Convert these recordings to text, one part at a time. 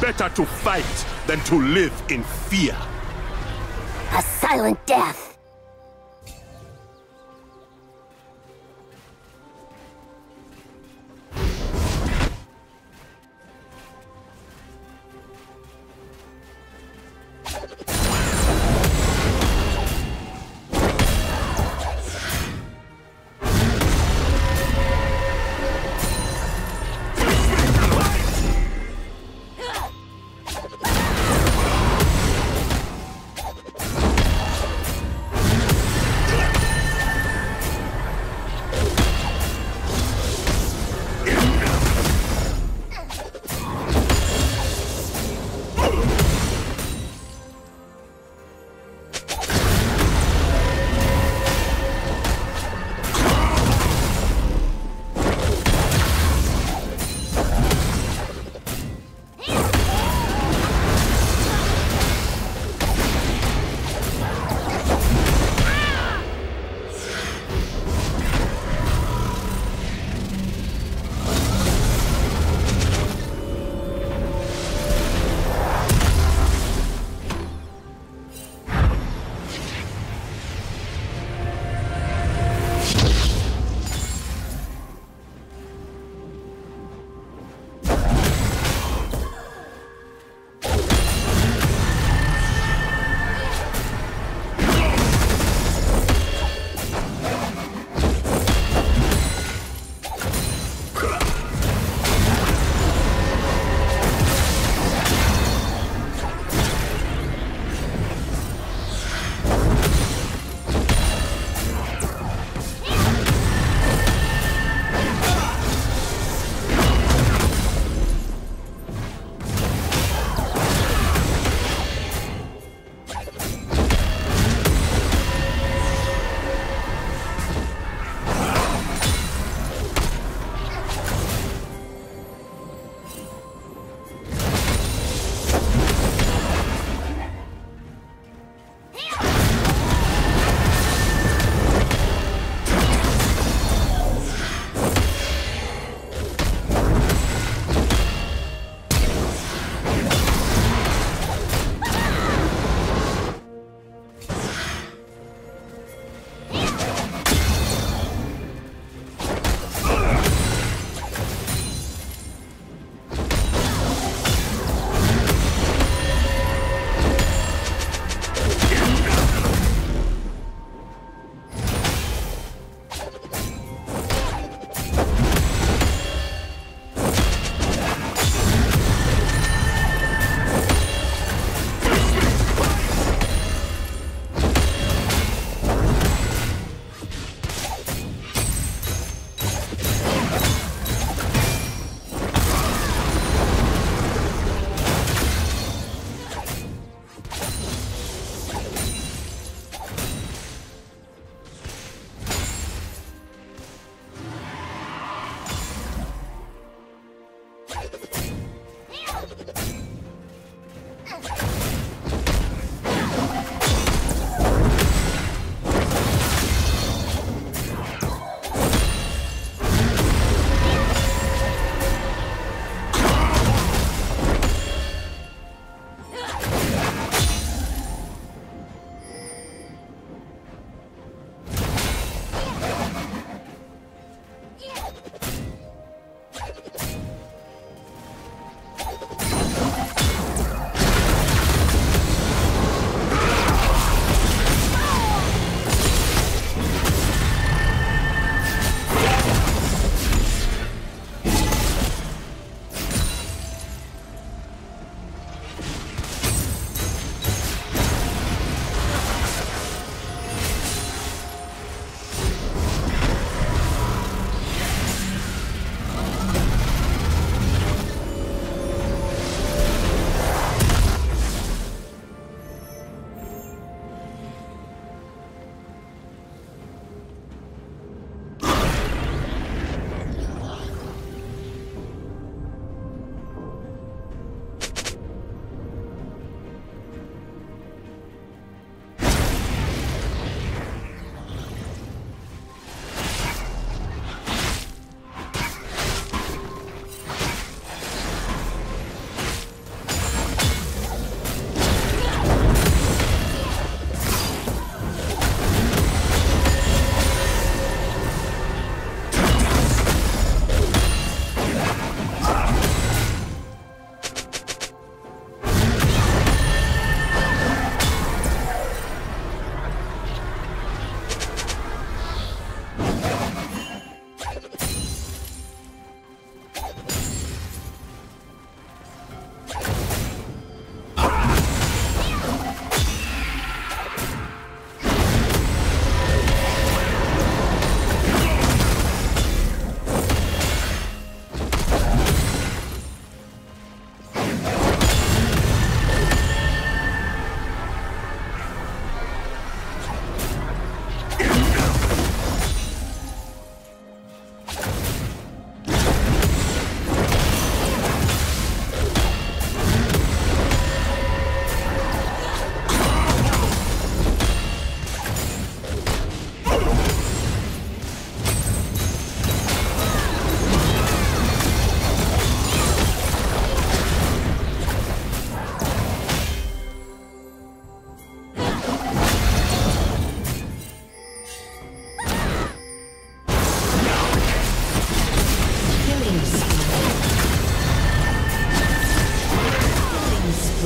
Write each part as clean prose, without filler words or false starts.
Better to fight than to live in fear. A silent death.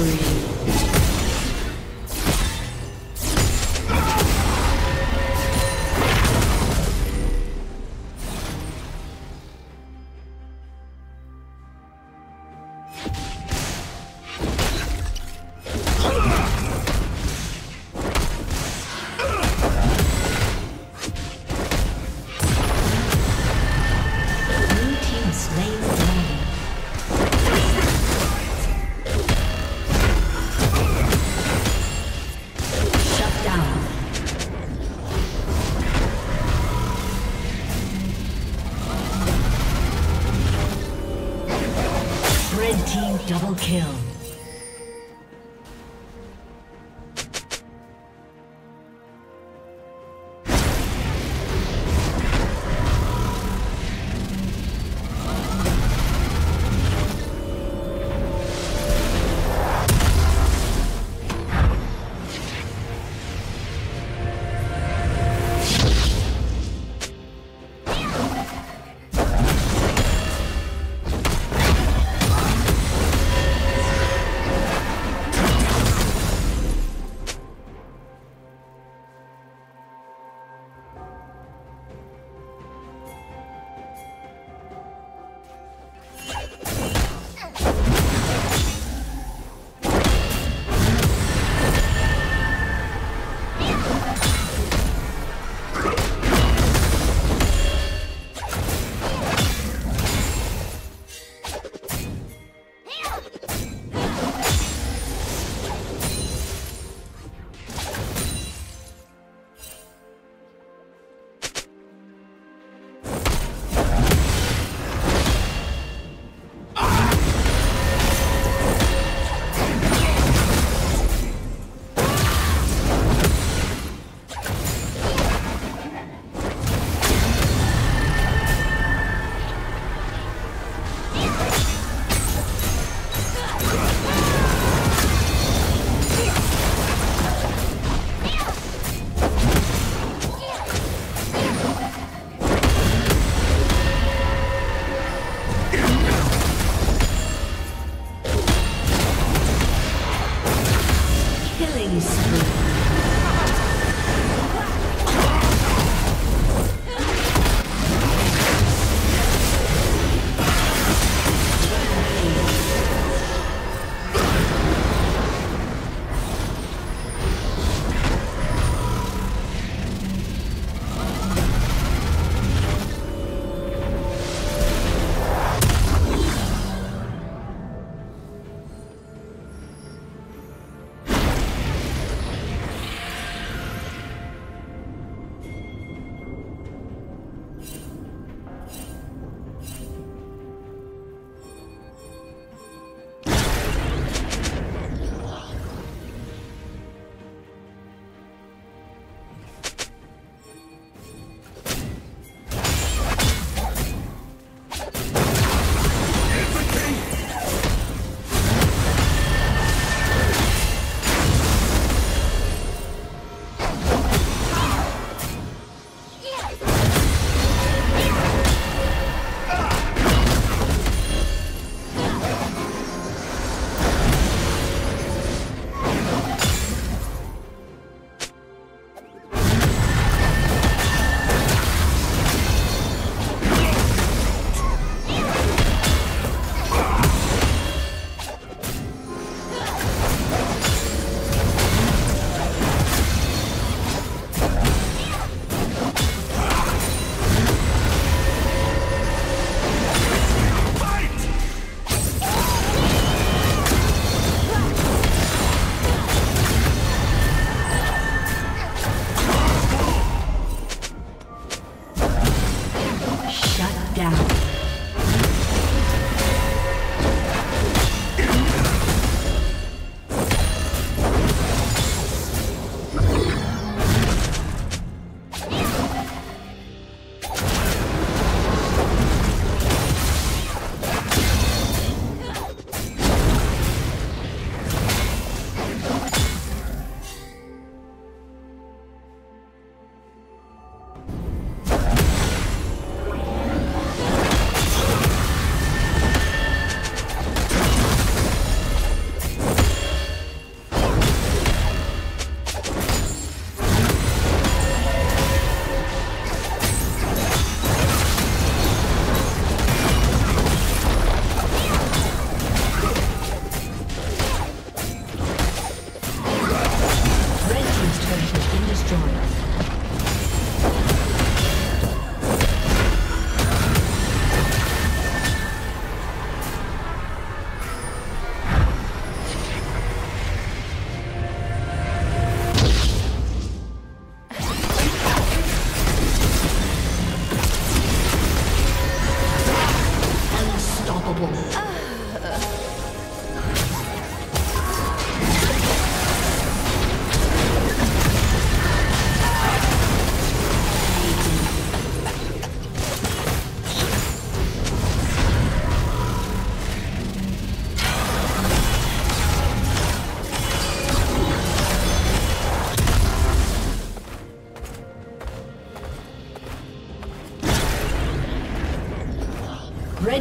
spree. Double kill.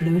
Blue